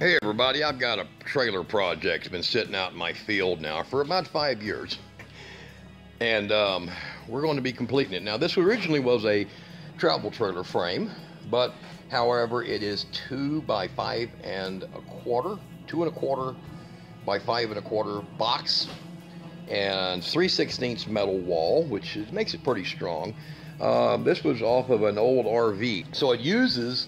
Hey everybody, I've got a trailer project. It's been sitting out in my field now for about 5 years. And we're going to be completing it. Now this originally was a travel trailer frame, but however it is 2 by 5 and a quarter box and 3/16 metal wall, which makes it pretty strong. This was off of an old RV. So it uses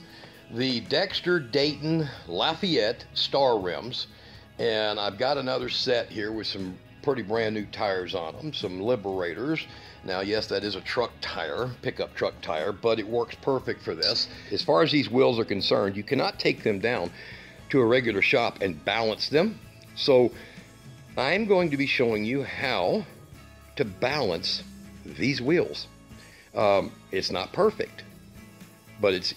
the Dexter, Dayton, Lafayette star rims, and I've got another set here with some pretty brand new tires on them, some Liberators. Now yes, that is a truck tire, pickup truck tire, but it works perfect for this. As far as these wheels are concerned, you cannot take them down to a regular shop and balance them. So I'm going to be showing you how to balance these wheels. It's not perfect, but it's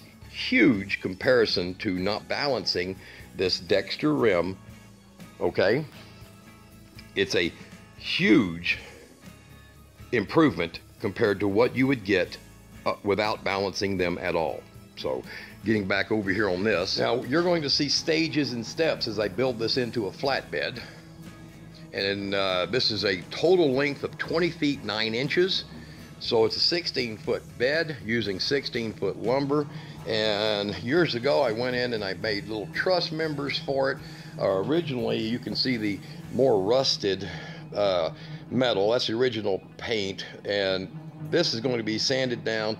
huge comparison to not balancing this Dexter rim, okay? It's a huge improvement compared to what you would get without balancing them at all. So getting back over here on this, now you're going to see stages and steps as I build this into a flatbed. And this is a total length of 20 feet 9 inches. So it's a 16-foot bed using 16-foot lumber. And years ago, I went in and I made little truss members for it. Originally, you can see the more rusted metal. That's the original paint. And this is going to be sanded down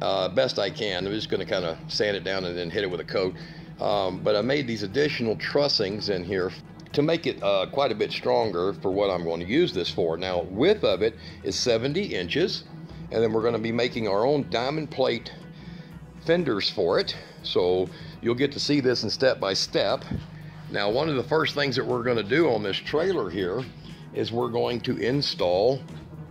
best I can. I'm just going to kind of sand it down and then hit it with a coat. But I made these additional trussings in here to make it quite a bit stronger for what I'm going to use this for. Now, width of it is 70 inches, and then we're going to be making our own diamond plate fenders for it. So you'll get to see this in step by step. Now, one of the first things that we're going to do on this trailer here is we're going to install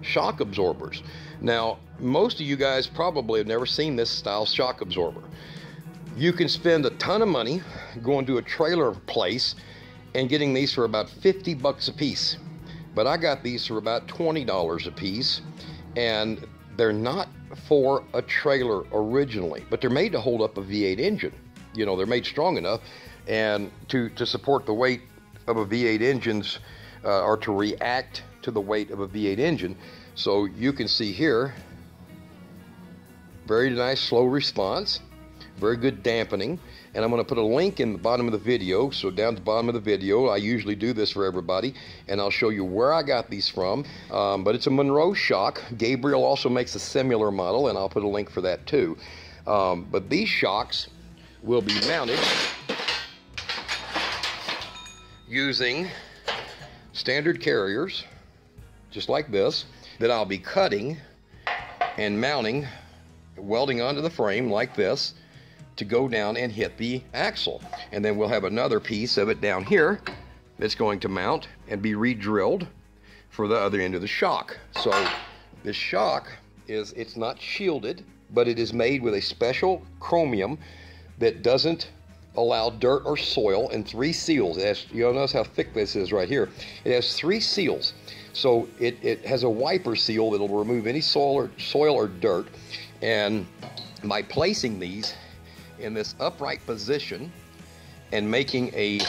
shock absorbers. Now, most of you guys probably have never seen this style shock absorber. You can spend a ton of money going to a trailer place and getting these for about 50 bucks a piece. But I got these for about $20 a piece, and they're not for a trailer originally, but they're made to hold up a V8 engine. You know, they're made strong enough and to support the weight of a V8 engine's or to react to the weight of a V8 engine. So you can see here, very nice slow response, very good dampening. And I'm going to put a link in the bottom of the video. So down at the bottom of the video, I usually do this for everybody, and I'll show you where I got these from. But it's a Monroe shock. Gabriel also makes a similar model, and I'll put a link for that too. But these shocks will be mounted using standard carriers, just like this, that I'll be cutting and mounting, welding onto the frame like this, to go down and hit the axle. And then we'll have another piece of it down here that's going to mount and be re-drilled for the other end of the shock. So this shock is, it's not shielded, but it is made with a special chromium that doesn't allow dirt or soil, and 3 seals. It has, you'll notice how thick this is right here. It has 3 seals. So it has a wiper seal that'll remove any soil or dirt. And by placing these in this upright position and making a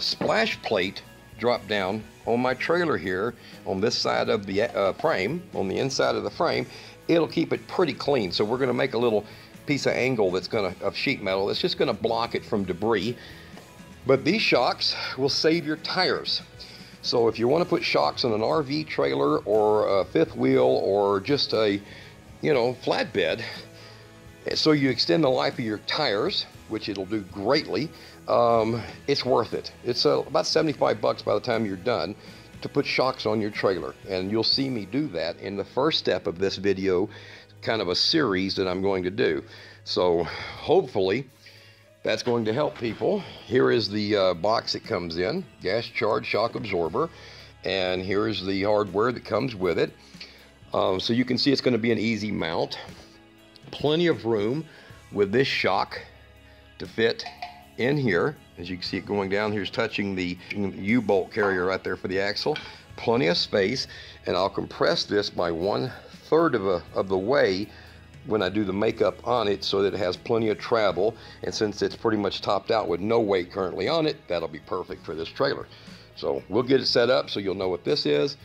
splash plate drop down on my trailer here on this side of the frame, on the inside of the frame, it'll keep it pretty clean. So we're going to make a little piece of angle that's going to, of sheet metal, that's just going to block it from debris. But these shocks will save your tires. So if you want to put shocks on an RV trailer or a fifth wheel or just a, you know, flatbed, so you extend the life of your tires, which it'll do greatly. It's worth it. It's about 75 bucks by the time you're done to put shocks on your trailer. And you'll see me do that in the first step of this video, kind of a series that I'm going to do. So hopefully that's going to help people. Here is the box it comes in, gas charge shock absorber. And here is the hardware that comes with it. So you can see it's going to be an easy mount. Plenty of room with this shock to fit in here. As you can see it going down, here's touching the U-bolt carrier right there for the axle. Plenty of space, and I'll compress this by 1/3 of the way when I do the makeup on it so that it has plenty of travel, and since it's pretty much topped out with no weight currently on it, that'll be perfect for this trailer. So we'll get it set up so you'll know what this is,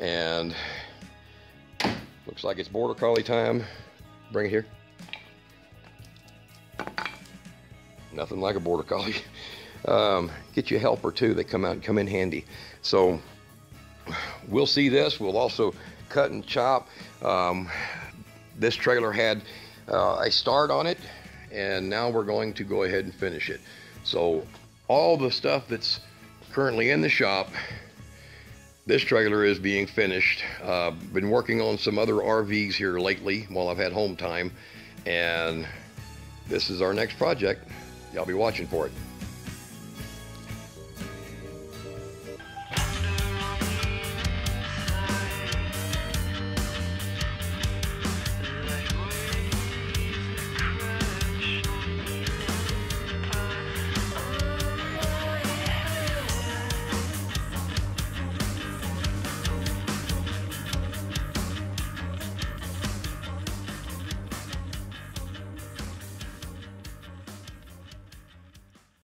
and looks like it's border collie time. Bring it here. Nothing like a border collie. Get you a helper too. They come out and come in handy. So we'll see this. We'll also cut and chop. This trailer had a start on it, and now we're going to go ahead and finish it. So all the stuff that's currently in the shop, this trailer is being finished. Been working on some other RVs here lately while I've had home time, and this is our next project. Y'all be watching for it.